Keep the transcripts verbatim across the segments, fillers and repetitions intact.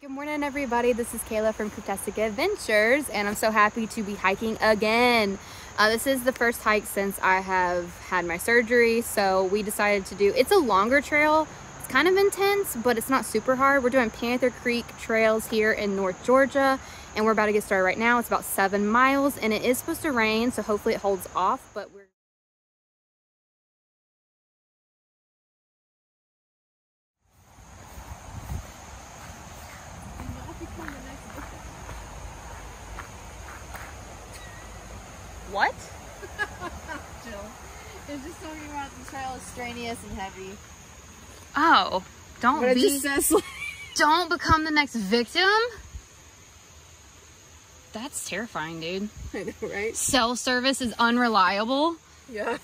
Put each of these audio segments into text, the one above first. Good morning, everybody. This is Kayla from Cooptastic Adventures, and I'm so happy to be hiking again. Uh, this is the first hike since I have had my surgery, so we decided to do, it's a longer trail. It's kind of intense, but it's not super hard. We're doing Panther Creek trails here in North Georgia, and we're about to get started right now. It's about seven miles, and it is supposed to rain, so hopefully it holds off, but we're What? Jill. It was just talking about the trail is strenuous and heavy. Oh, don't but be. It just says, like, don't become the next victim. That's terrifying, dude. I know, right? Cell service is unreliable. Yeah.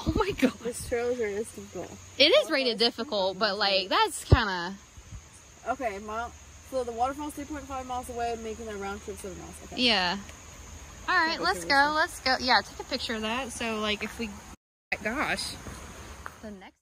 Oh my god. This trail is rated difficult. It is rated difficult, but like that's kind of. Okay, mile. So the waterfall's three point five miles away, making a round trip seven miles. Okay. Yeah. All right, let's go, let's go. Yeah, take a picture of that. So, like, if we... Gosh. The next...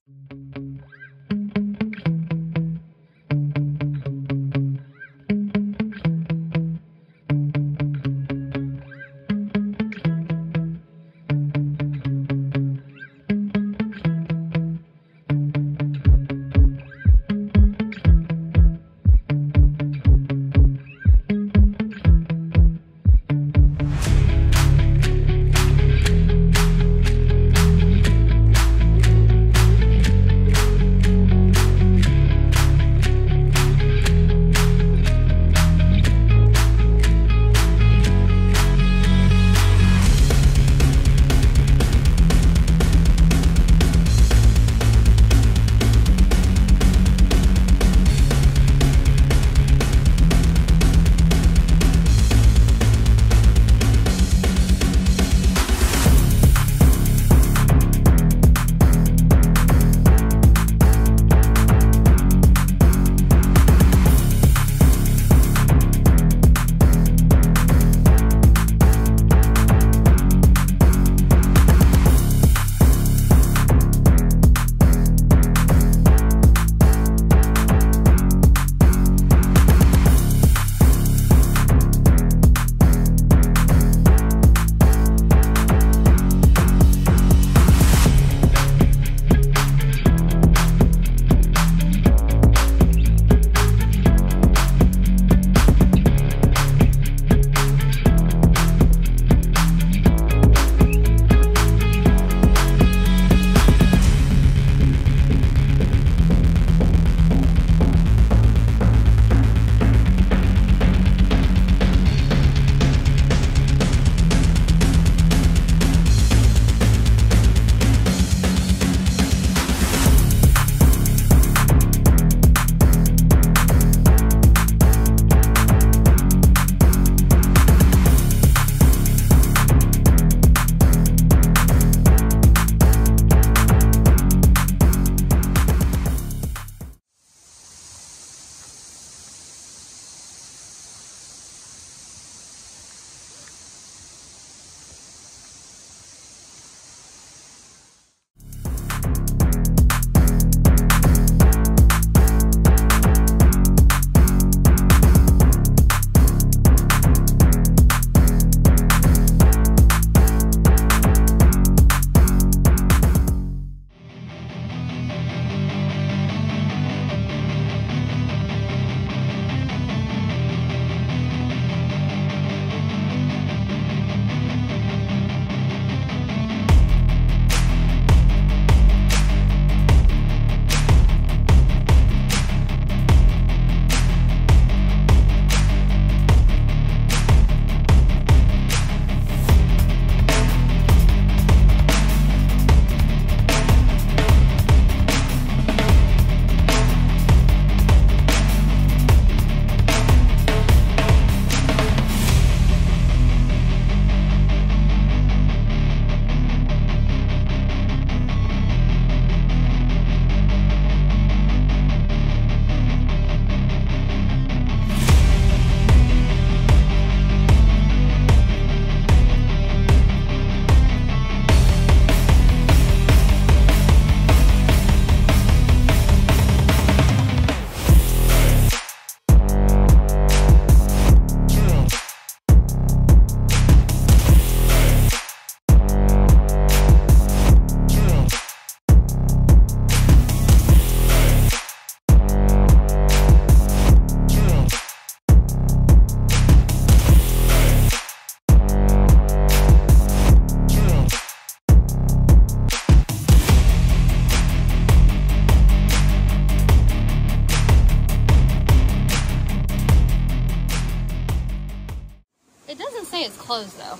closed though.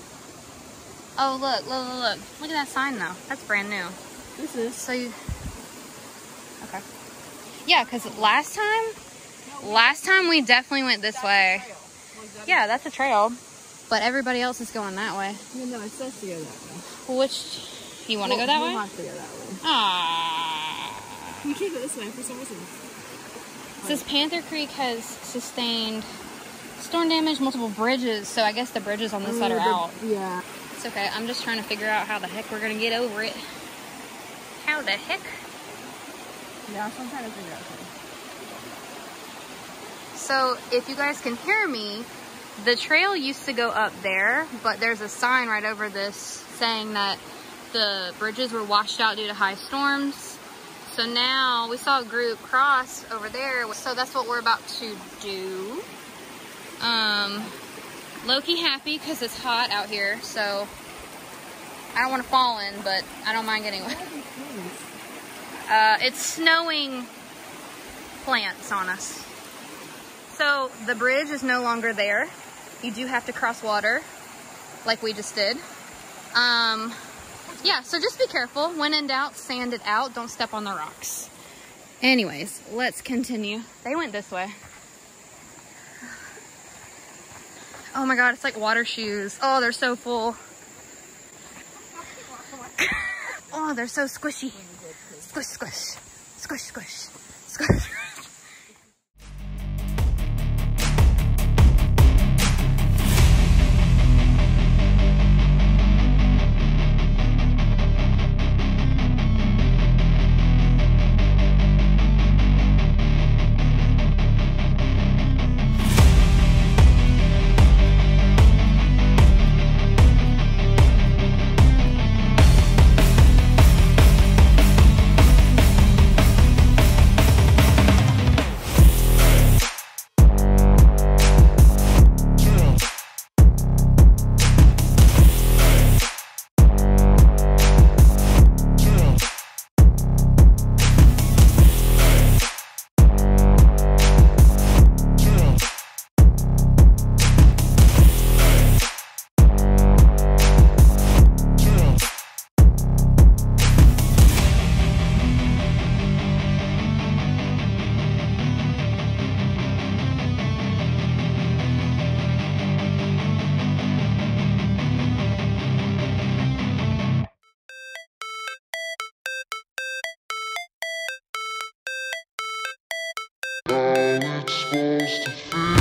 Oh look, look, look, look. Look at that sign though. That's brand new. This is. So you, okay. Yeah, cause last time, last time we definitely went this way. Yeah, that's a trail. But everybody else is going that way. No, it says to go that way. Which, you want to go that way? I want to go that way. Ah. We came this way for some reason. It says Panther Creek has sustained storm damage, multiple bridges. So I guess the bridges on this side are out. Yeah. It's okay. I'm just trying to figure out how the heck we're going to get over it. How the heck? Yeah, I'm trying to figure out too. So if you guys can hear me, the trail used to go up there, but there's a sign right over this saying that the bridges were washed out due to high storms. So now we saw a group cross over there. So that's what we're about to do. Um, low-key happy because it's hot out here. So I don't want to fall in, but I don't mind getting wet. Uh, it's snowing plants on us. So the bridge is no longer there. You do have to cross water like we just did. Um, Yeah, so just be careful. When in doubt, sand it out. Don't step on the rocks. Anyways, let's continue. They went this way. Oh my God, it's like water shoes. Oh, they're so full. Oh, they're so squishy. Squish, squish. Squish, squish. Squish. To feel